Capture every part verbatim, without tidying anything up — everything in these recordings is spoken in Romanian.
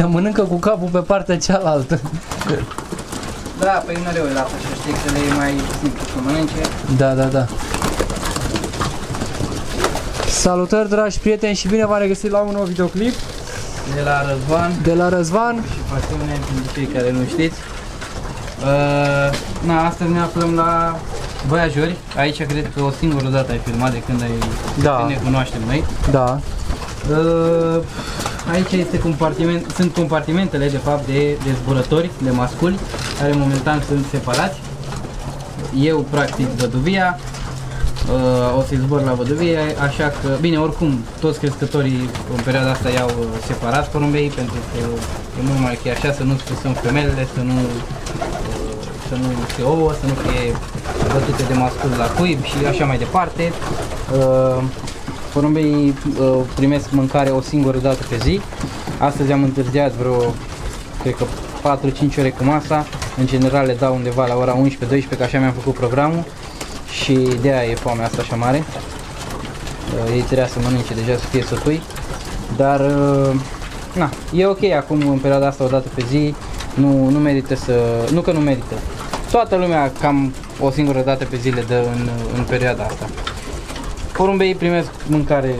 ăștia mănâncă cu capul pe partea cealaltă. Da, păi nu reuși la pășește, că le e mai simplu să mănânce. Da, da, da. Salutări, dragi prieteni, și bine v-am regăsit la un nou videoclip. De la Răzvan. De la Răzvan. Și pasiune pentru cei care nu știți. Uh, na, astăzi ne aflăm la Voiajori. Aici cred că o singură dată ai filmat de când ai, da, când ne cunoaștem noi. Da. Uh, aici este compartiment, sunt compartimentele de fapt de, de zburători, de masculi, care momentan sunt separați. Eu practic Văduvia, uh, o să zbor la Văduvia, așa că, bine, oricum, toți crescătorii în perioada asta iau separat porumbei, pentru că e mult mai chiar așa, să nu stresăm femelele, să nu, să nu fie ouă, să nu fie bătute de mascul la cuib și așa mai departe. Uh, Porumbeii uh, primesc mâncare o singură dată pe zi. Astăzi am întârziat vreo, cred că patru cinci ore cu masa. În general le dau undeva la ora unsprezece douăsprezece, că așa mi-am făcut programul. Și de aia e foamea asta așa mare. Uh, ei trebuia să mănânce deja, să fie sătui. Dar, uh, na, e ok acum în perioada asta o dată pe zi. Nu, nu merită să... nu că nu merită. Toată lumea cam o singură dată pe zi le dă în, în perioada asta. Porumbeii primesc mâncare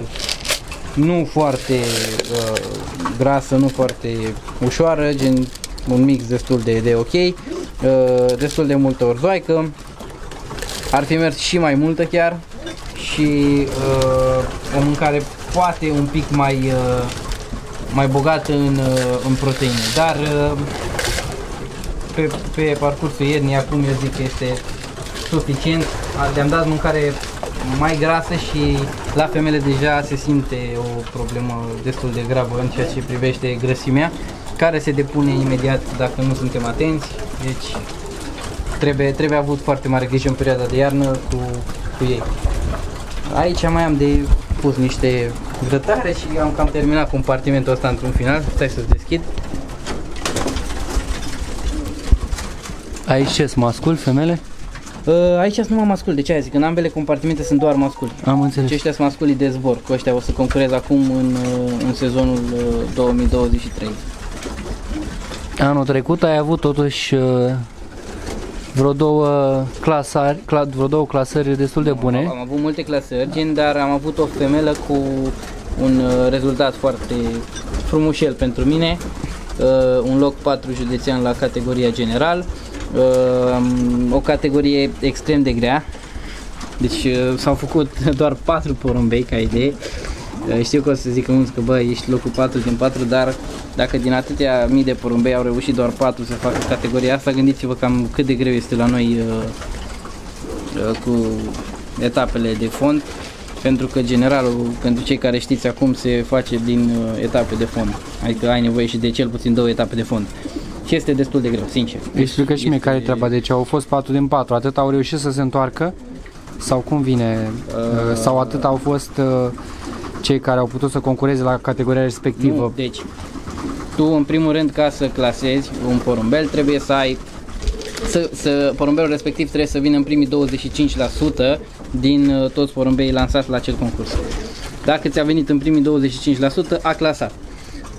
nu foarte uh, grasă, nu foarte ușoară, gen un mix destul de, de ok, uh, destul de multă orzoaică, ar fi mers și mai multă chiar, și uh, o mâncare poate un pic mai, uh, mai bogată în, uh, în proteine, dar uh, pe, pe parcursul iernii acum eu zic că este suficient, le-am dat mâncare mai grasă și la femele deja se simte o problemă destul de gravă în ceea ce privește grăsimea, care se depune imediat dacă nu suntem atenți, deci trebuie, trebuie avut foarte mare grijă în perioada de iarnă cu, cu ei. Aici mai am de pus niște grătare și am cam terminat compartimentul ăsta într-un final, stai să-ți deschid. Aici ce-s mascul, femele? Aici sunt numai masculi, de ce aia zic, în ambele compartimente sunt doar masculi. Am înțeles. Ăștia sunt masculii de zbor, că ăștia o să concurez acum în, în sezonul două mii douăzeci și trei. Anul trecut ai avut totuși vreo două clasări, vreo două clasări destul de bune. Am, am avut multe clasări, gen, dar am avut o femelă cu un rezultat foarte frumușel pentru mine, un loc patru județean la categoria general. O categorie extrem de grea, deci s-au făcut doar patru porumbei ca idee. Știu că o să zică mulți că bă, ești locul patru din patru, dar dacă din atâtea mii de porumbei au reușit doar patru să facă categoria asta, gândiți-vă cam cât de greu este la noi cu etapele de fond, pentru că generalul, pentru cei care știți acum, se face din etape de fond, adică ai nevoie și de cel puțin două etape de fond. Este destul de greu, sincer. Explică și mie care e treaba, deci au fost patru din patru, atât au reușit să se întoarcă sau cum vine, uh, sau atât au fost uh, cei care au putut să concureze la categoria respectivă. Nu, deci, tu în primul rând ca să clasezi un porumbel trebuie să ai, să, să, porumbelul respectiv trebuie să vină în primii douăzeci și cinci la sută din toți porumbeii lansați la acel concurs. Dacă ți-a venit în primii douăzeci și cinci la sută, a clasat.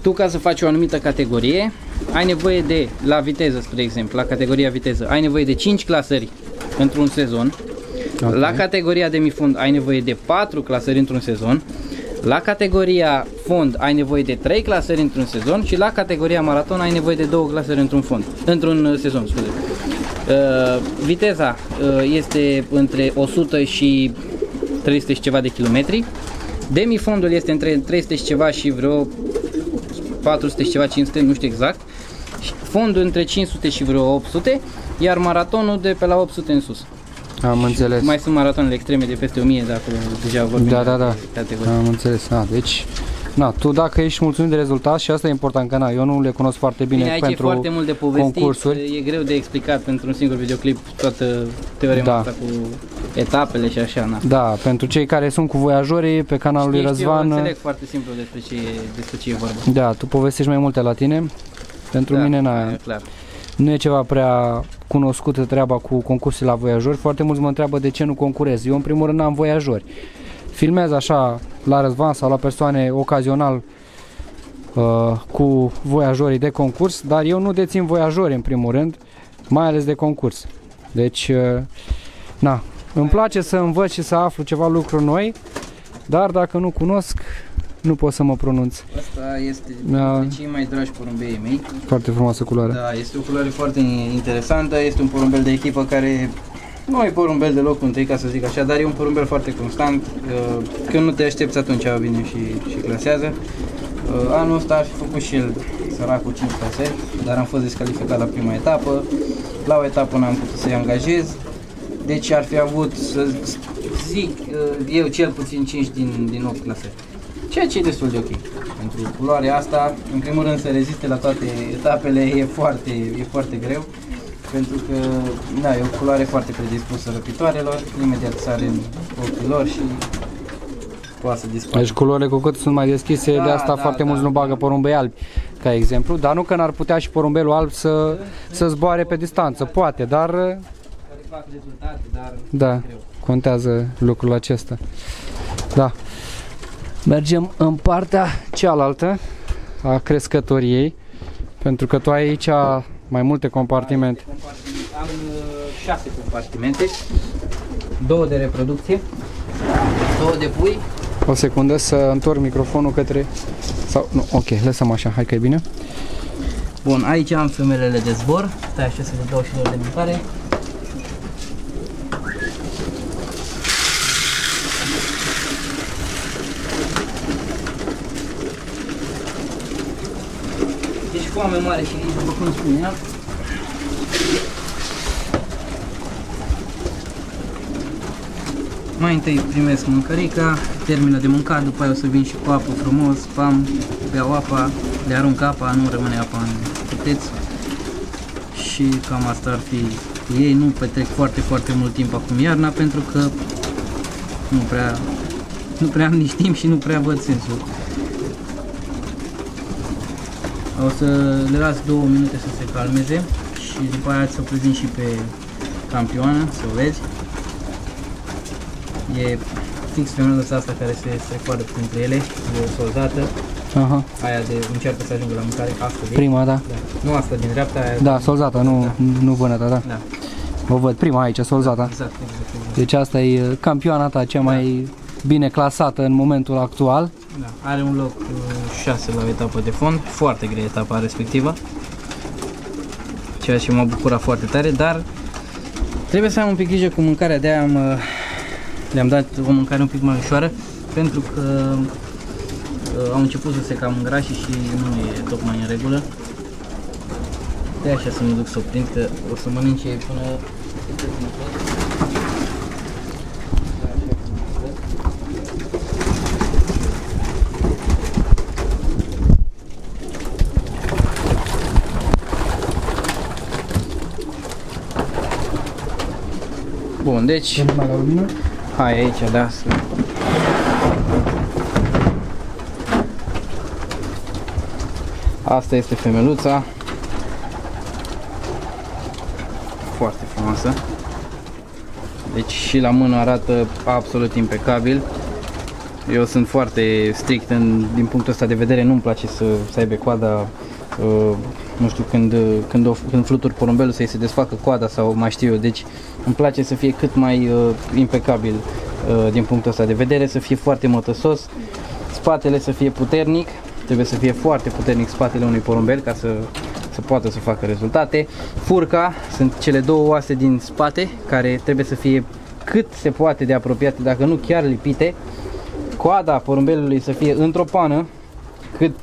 Tu ca să faci o anumită categorie, ai nevoie de, la viteză spre exemplu, la categoria viteză, ai nevoie de cinci clasări într-un sezon, okay. La categoria demi-fond ai nevoie de patru clasări într-un sezon, la categoria fond ai nevoie de trei clasări într-un sezon și la categoria maraton ai nevoie de două clasări într-un fond, într-un sezon, scuze. Uh, viteza uh, este între o sută și trei sute și ceva de kilometri, demi-fondul este între trei sute și ceva și vreo patru sute și ceva, cinci sute, nu știu exact. Fondul între cinci sute și vreo opt sute, iar maratonul de pe la opt sute în sus. Am și înțeles. Mai sunt maratonele extreme de peste o mie, dacă deja vorbim. Da, da, da. Categorii. Am înțeles. Na, deci, na, tu dacă ești mulțumit de rezultat, și asta e important, că na, eu nu le cunosc foarte bine, bine aici pentru e foarte mult de povestit, concursuri. E greu de explicat pentru un singur videoclip toată teorema, da, asta cu etapele și așa, na. Da, pentru cei care sunt cu Voiajorii pe canalul lui Răzvan. Eu înțeleg foarte simplu despre ce e, despre ce e vorba. Da, tu povestești mai multe la tine. Pentru da, mine na, clar. Nu e ceva prea cunoscută treaba cu concursul la Voiajori. Foarte mulți mă întreabă de ce nu concurez. Eu în primul rând am Voiajori. Filmez așa la Răzvan sau la persoane ocazional uh, cu voiajorii de concurs, dar eu nu dețin voiajori în primul rând, mai ales de concurs. Deci, uh, na, îmi place să învăț și să aflu ceva lucruri noi, dar dacă nu cunosc, nu pot să mă pronunț. Asta este da. cei mai dragi porumbeii mei. Foarte frumoasă culoare. Da, este o culoare foarte interesantă, este un porumbel de echipă care nu e porumbel deloc întâi, ca să zic așa, dar e un porumbel foarte constant. Când nu te aștepți, atunci vine și, și clasează. Anul ăsta ar fi făcut și el, săracul, cinci clase, dar am fost descalificat la prima etapă. La o etapă n-am putut să-i angajez. Deci ar fi avut, să zic eu, cel puțin cinci din, din opt clase. Ceea ce e destul de ok. Pentru culoarea asta, în primul rând, să reziste la toate etapele e foarte, e foarte greu. Pentru că da, e o culoare foarte predispusă răpitoarelor, imediat sare în ochii lor și poate să dispare. Deci culorile cu cât sunt mai deschise, da, de asta da, foarte da, mulți da. nu bagă porumbei albi, ca exemplu. Dar nu că n-ar putea și porumbelul alb să, să zboare pe distanță, poate, dar... Care fac rezultate, dar da, greu. Contează lucrul acesta. Da. Mergem în partea cealaltă a crescătoriei, pentru că tu ai aici mai multe compartimente. Am șase compartimente, două de reproducție, două de pui. O secundă să întorc microfonul către... Sau, nu, ok, lăsăm așa, hai că e bine. Bun, aici am femelele de zbor, stai așa să le dau și lor de mâncare. Foame mare și aici, după cum spuneam. Mai întâi primesc mâncărica, termină de mâncat, după aia o să vin și cu apă frumos, pam, beau apa, le arunc apa, nu rămâne apa în cuteț. Și cam asta ar fi. Ei nu petrec foarte, foarte mult timp acum iarna, pentru că nu prea, nu prea am nici timp și nu prea văd sensul. O să le las două minute să se calmeze și după aia să o prezint și pe campioană, să o vezi. E fix femeia asta care se strecoară printre ele, e o soldată. Aha. Aia de încearcă să ajungă la mâncare, asta de prima, da. da. Nu asta din dreapta, aia da, de... solzata, nu, da. nu vânăta, da. da. O văd prima aici, solzata. Exact, exact, exact. Deci asta e campioana ta cea da. mai bine clasată în momentul actual. Da, are un loc șase la o etapă de fond, foarte grea etapa respectivă, ceea ce m-a bucurat foarte tare, dar trebuie să am un pic grijă cu mâncarea, de-aia le-am dat o mâncare un pic mai ușoară, pentru că au început să se cam îngrași și nu e tocmai în regulă. De-aia așa să mă duc să o prind, că o să mănânce până... Bun, deci, hai aici, da, să... Asta este femeluța. Foarte frumoasă. Deci și la mână arată absolut impecabil. Eu sunt foarte strict în, din punctul ăsta de vedere, nu-mi place să, să aibă coada... Uh, nu știu, când, când, o, când fluturi porumbelul să-i se desfacă coada sau mai știu eu, deci îmi place să fie cât mai uh, impecabil uh, din punctul ăsta de vedere, să fie foarte mătăsos, spatele să fie puternic, trebuie să fie foarte puternic spatele unui porumbel ca să, să poată să facă rezultate. Furca, sunt cele două oase din spate care trebuie să fie cât se poate de apropiate, dacă nu chiar lipite, coada porumbelului să fie într-o pană, Cât,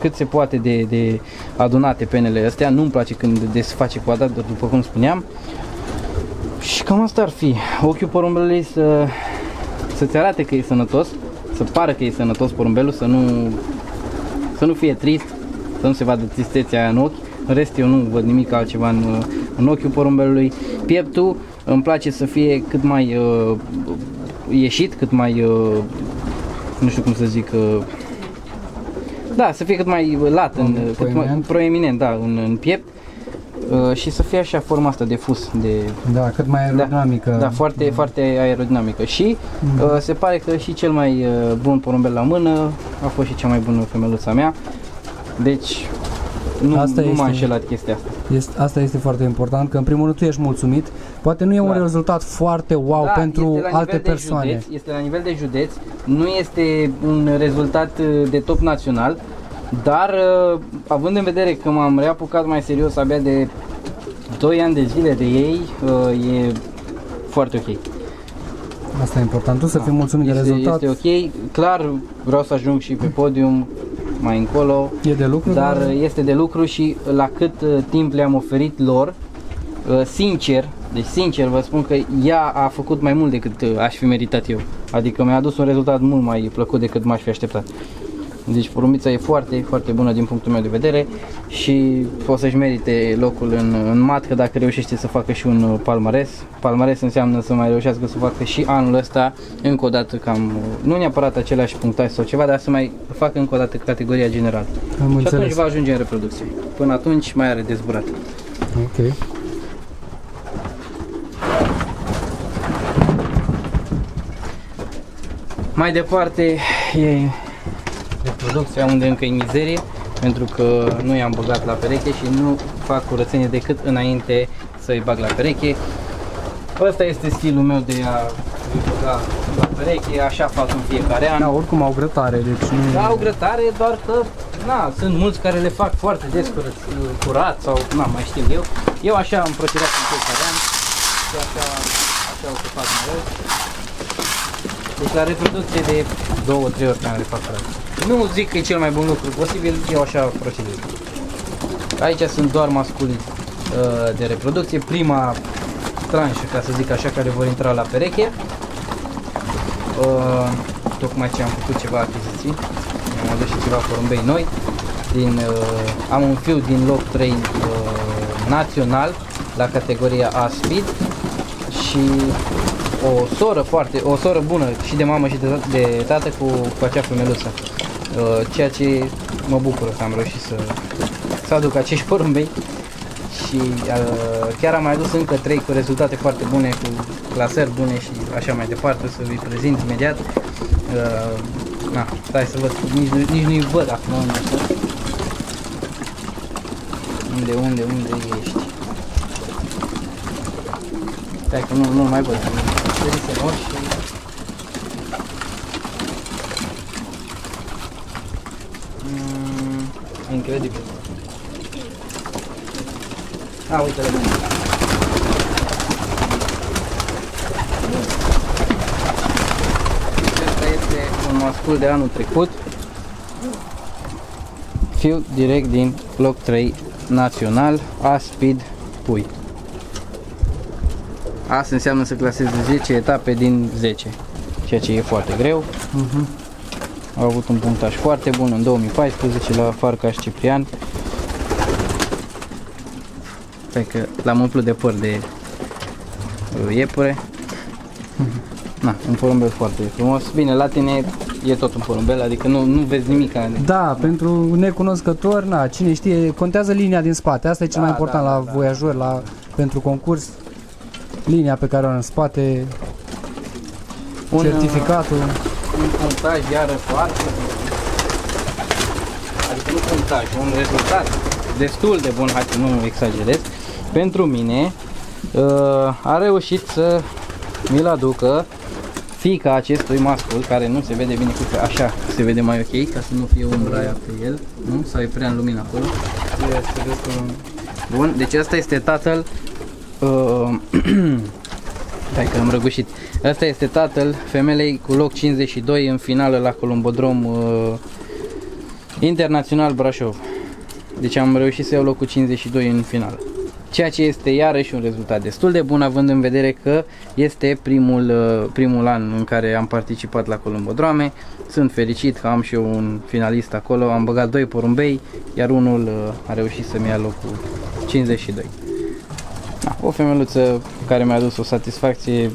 cât se poate de, de adunate penele astea. Nu-mi place când desface coada, după cum spuneam. Și cam asta ar fi. Ochiul porumbelului să, să-ți arate că e sănătos, să pară că e sănătos porumbelul, să nu, să nu fie trist, să nu se vadă tristețea aia în ochi. În rest eu nu văd nimic altceva în, în ochiul porumbelului. Pieptul îmi place să fie cât mai uh, ieșit, cât mai, uh, nu știu cum să zic, uh, da, să fie cât mai lat, în, proeminent. Cât mai, proeminent, da, în, în piept uh, și să fie așa forma asta de fus. De, da, cât mai aerodinamică. Da, da foarte, da. foarte aerodinamică și uh, da. se pare că și cel mai uh, bun porumbel la mână a fost și cea mai bună femeluța mea. Deci nu, asta nu m-a înșelat chestia asta. Este, asta este foarte important, că în primul rând tu ești mulțumit. Poate nu e clar. Un rezultat foarte wow, da, pentru alte persoane. Județ, este la nivel de județ, nu este un rezultat de top național, dar având în vedere că m-am reapucat mai serios abia de doi ani de zile de ei, e foarte ok. Asta e important, tu să fii mulțumit de rezultat. Este ok, clar vreau să ajung și pe podium mai încolo. E de lucru, dar este de lucru și la cât timp le-am oferit lor, sincer, deci sincer vă spun că ea a făcut mai mult decât aș fi meritat eu. Adică mi-a adus un rezultat mult mai plăcut decât m-aș fi așteptat. Deci porumița e foarte, foarte bună din punctul meu de vedere și o să-și merite locul în, în matcă dacă reușește să facă și un palmares. Palmares înseamnă să mai reușească să facă și anul ăsta încă o dată, cam, nu neapărat același punctaj sau ceva, dar să mai facă încă o dată categoria generală. Am și înțeles. Atunci va ajunge în reproducție. Până atunci mai are de zburat. Ok. Mai departe e reproducția, unde încă e mizerie, pentru că nu i-am băgat la pereche și nu fac curățenie decât înainte să-i bag la pereche. Ăsta este stilul meu de a-i băga la pereche, așa fac în fiecare an. Da, oricum au grătare, deci nu... Da, au grătare, doar că, na, sunt mulți care le fac foarte des curăț, curat sau, na, mai știu eu. Eu așa am procedat în fiecare an și așa, așa o să fac mereu. Deci la reproducție de două trei ori pe-am refac curat. Nu zic că e cel mai bun lucru posibil, eu așa procedez. Aici sunt doar masculi uh, de reproducție, prima tranșă, ca să zic așa, care vor intra la pereche. Uh, tocmai ce am făcut ceva achiziții, am adus și ceva porumbei noi. Din, uh, am un fiu din loc trei uh, național, la categoria A S P I D și o soră foarte, o soră bună și de mamă și de, de tată cu, cu acea femeluță. Ceea ce mă bucură că am reușit să, să aduc acești porumbei și uh, chiar am mai adus încă trei cu rezultate foarte bune, cu clasări bune și așa mai departe, să vi prezint imediat. Uh, na, stai să văd, nici, nici nu-i văd acum unde sunt. Unde, unde, unde ești? Stai că nu, nu mai văd. Incredibil. A, uite-le. Acesta este un mascul de anul trecut. Fiu direct din bloc trei național, A S P I D pui. A S înseamnă să claseze zece etape din zece, ceea ce e foarte greu. Uh-huh. Au avut un punctaj foarte bun în două mii paisprezece la Farcaș Ciprian. Stai că l-am umplut de păr de iepure. Na, un porumbel foarte frumos. Bine, la tine e tot un porumbel, adică nu, nu vezi nimic. Da, pentru necunoscători, na, cine știe, contează linia din spate. Asta e cel da, mai important da, la da, voiajori, la, pentru concurs. Linia pe care o are în spate, un, certificatul. Un punctaj iară foarte, adică nu punctaj, un rezultat destul de bun, hai să nu exagerez, pentru mine a reușit să mi-l aducă fiica acestui mascul, care nu se vede bine, că așa se vede mai ok, ca să nu fie umbra aia pe el, nu? Sau e prea în lumină acolo. Bun, deci asta este tatăl, stai că am răgușit. Asta este tatăl femelei cu loc cincizeci și doi în finală la Columbodrome uh, Internațional Brașov. Deci am reușit să iau locul cincizeci și doi în finală. Ceea ce este iarăși un rezultat destul de bun, având în vedere că este primul, uh, primul an în care am participat la Columbodrome. Sunt fericit că am și eu un finalist acolo. Am băgat doi porumbei, iar unul uh, a reușit să-mi ia locul cincizeci și doi. Da, o femeluță care mi-a adus o satisfacție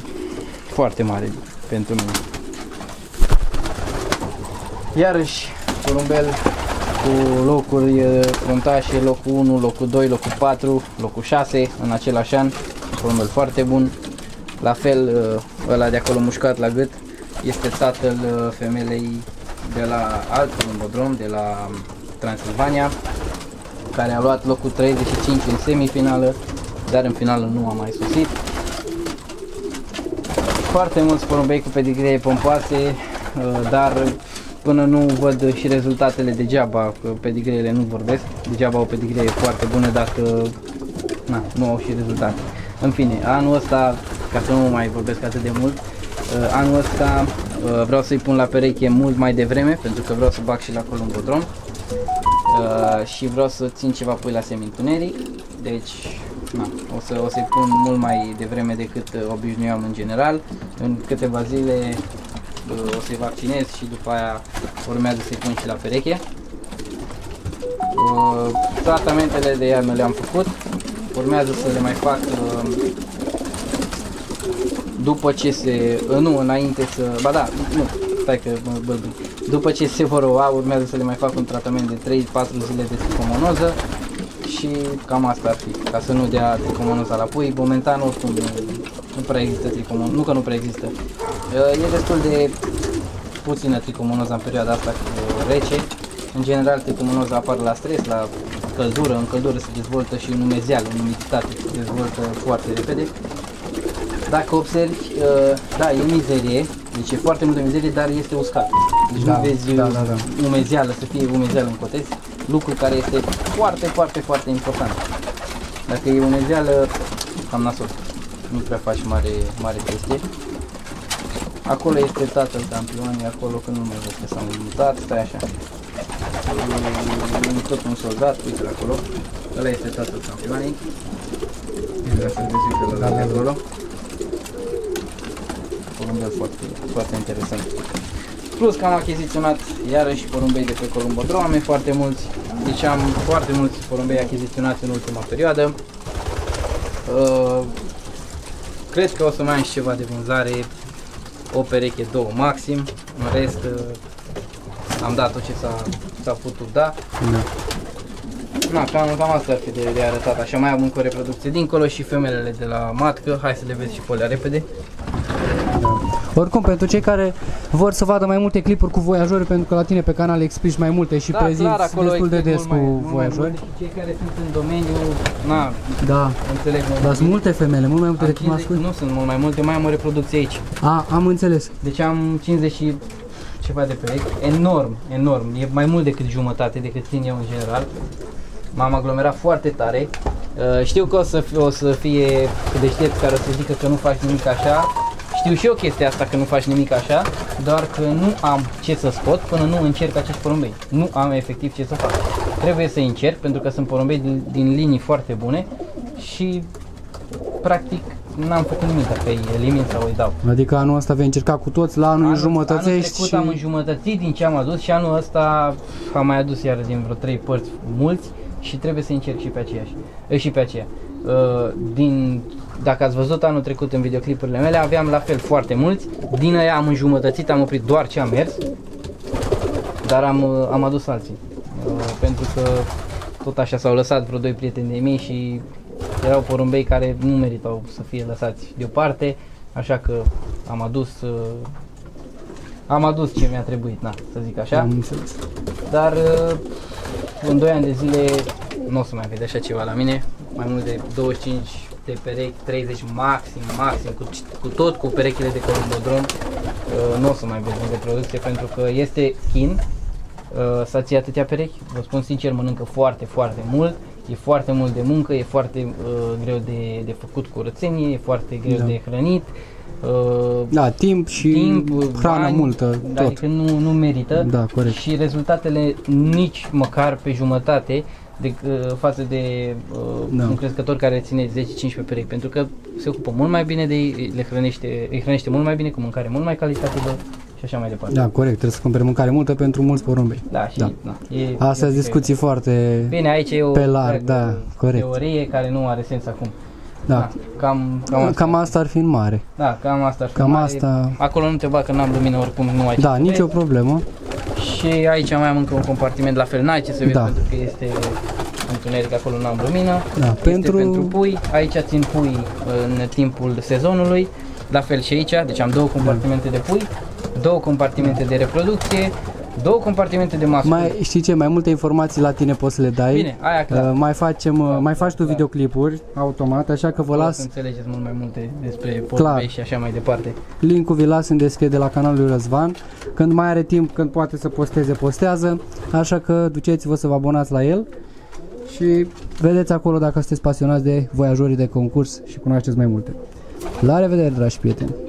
foarte mare pentru mine. Iarăși porumbel cu locuri fruntașe, locul unu, locul doi, locul patru, locul șase în același an. Porumbel foarte bun. La fel, ăla de acolo mușcat la gât este tatăl femelei de la alt Columbodrome, de la Transilvania, care a luat locul treizeci și cinci în semifinală, dar în finală nu a mai susit. Foarte mulți porumbei cu pedigree pompoase, dar până nu văd și rezultatele degeaba, că pedigreele nu vorbesc, degeaba o pedigree foarte bună dacă na, nu au și rezultate. În fine, anul ăsta, ca să nu mai vorbesc atât de mult, anul ăsta vreau să-i pun la pereche mult mai devreme, pentru că vreau să bag și la Columbodrome și vreau să țin ceva pui la semintuneric, deci na, o să, o să-i pun mult mai devreme decât obișnuiam în general. În câteva zile o să-i vaccinez și după aia urmează să-i pun și la pereche. Tratamentele de iarnă le-am făcut, urmează să le mai fac după ce se, nu, înainte să, ba da, nu, stai că mă bălbâi. După ce se vor roa, urmează să le mai fac un tratament de trei patru zile de tricomonoză și cam asta ar fi, ca să nu dea tricomonoza la pui. Momentan oricum nu prea există tricomonoza, nu că nu prea există, e destul de puțină tricomonoza în perioada asta rece. În general tricomonoza apare la stres, la căldură, în căldură se dezvoltă și în umezeală, în umiditate se dezvoltă foarte repede. Dacă observi, da, e mizerie, deci e foarte multă mizerie, dar este uscat. Deci da, nu vezi da, da, da. umezeală, să fie umezeală în coteț, lucru care este foarte, foarte, foarte important. Dacă e umezeală, cam nasol, nu prea faci mare, mare chestie. Acolo este tatăl campionii, acolo că nu mai văd că s-a mutat, stai așa. E tot un soldat, uite-l acolo, ăla este tatăl campionii. Vreau să-l vezi, uite-l ăla de acolo. Porumbel foarte, foarte interesant. Plus că am achiziționat iarăși porumbei de pe Columbodrome, foarte mulți. Deci am foarte mulți porumbei achiziționați în ultima perioadă. Uh, cred că o să mai am și ceva de vânzare, o pereche, două maxim. În rest uh, am dat tot ce s-a putut da. No. Na, cam, cam asta ar fi de, de arătat. Așa, mai am încă o reproducție dincolo și femelele de la matcă. Hai să le vezi și pe alea repede. Oricum, pentru cei care vor să vadă mai multe clipuri cu Voiajori, pentru că la tine pe canal explici mai multe și da, prezinți destul de des mai, cu Voiajori. Cei care sunt în domeniu, na, da, înțeleg. Dar sunt multe femele, mult mai multe decât masculi. Nu sunt mult mai multe, mai am o reproducție aici. A, am înțeles. Deci am cincizeci și ceva de perechi, enorm, enorm, e mai mult decât jumătate, decât țin eu în general. M-am aglomerat foarte tare. Uh, știu că o să, fie, o să fie deștepți care o să zică că nu faci nimic așa. Știu și eu chestia asta, că nu faci nimic așa, doar că nu am ce să scot până nu încerc acești porumbei. Nu am efectiv ce să fac. Trebuie să încerc, pentru că sunt porumbei din, din linii foarte bune și practic n-am făcut nimic dacă îi elimin sau îi dau. Adică anul ăsta vei încerca cu toți, la anul, anul jumătățești. Anul trecut și... am înjumătățit din ce am adus și anul ăsta am mai adus iar din vreo trei părți mulți și trebuie să încerc și pe aceiași, și pe aceea. Din, dacă ați văzut anul trecut în videoclipurile mele, aveam la fel foarte mulți. Din aia am înjumătățit, am oprit doar ce am mers, dar am, am adus alții, pentru că tot așa s-au lăsat vreo doi prieteni de mei și erau porumbei care nu meritau să fie lăsați deoparte, așa că am adus, am adus ce mi-a trebuit, na, să zic așa. Dar în doi ani de zile nu o să mai vede așa ceva la mine, mai mult de douăzeci și cinci de perechi, treizeci maxim, maxim, cu, cu tot cu perechile de Columbodrome, uh, nu o să mai vedem de producție, pentru că este chin uh, să ții atâtea perechi, vă spun sincer, mănâncă foarte, foarte mult, e foarte mult de muncă, e foarte uh, greu de, de făcut curățenie, e foarte greu da. de hrănit. Uh, da, timp și timp, hrană bani, multă, tot. Adică nu, nu merită da, corect. Și rezultatele nici măcar pe jumătate de, uh, față de uh, da. un crescător care ține zece cincisprezece perechi, pentru că se ocupă mult mai bine de ei, le hrănește, îi hrănește mult mai bine, cu mâncare mult mai calitativă și așa mai departe. Da, corect, trebuie să cumperi mâncare multă pentru mulți porumbei. Da, și da. Da, e, asta e discuții foarte bine, aici e o pe larg, da, corect. Teorie care nu are sens acum. Da. da. Cam, cam, asta cam asta ar fi în mare. Da, cam asta ar fi cam mare. Asta... Acolo nu te bag, că n-am lumină oricum, nu ai ce Da, nicio vezi. problemă. Și aici mai am încă un compartiment la fel, n-ai ce să vezi da. pentru că este întuneric, acolo n-am lumină. Da, pentru... pentru pui, aici țin pui în timpul sezonului, la fel și aici, deci am două compartimente da. de pui, două compartimente de reproducție, Două compartimente de masă. Mai, știi ce? Mai multe informații la tine poți să le dai. Bine, aia clar. Uh, mai, facem, clar, mai faci tu clar. videoclipuri automat, așa că vă las... Să înțelegeți mult mai multe despre potrivei și așa mai departe. Link-ul vi las în descriere de la canalul lui Răzvan. Când mai are timp, când poate să posteze, postează. Așa că duceți-vă să vă abonați la el. Și vedeți acolo dacă sunteți pasionați de voiajorii de concurs și cunoașteți mai multe. La revedere, dragi prieteni!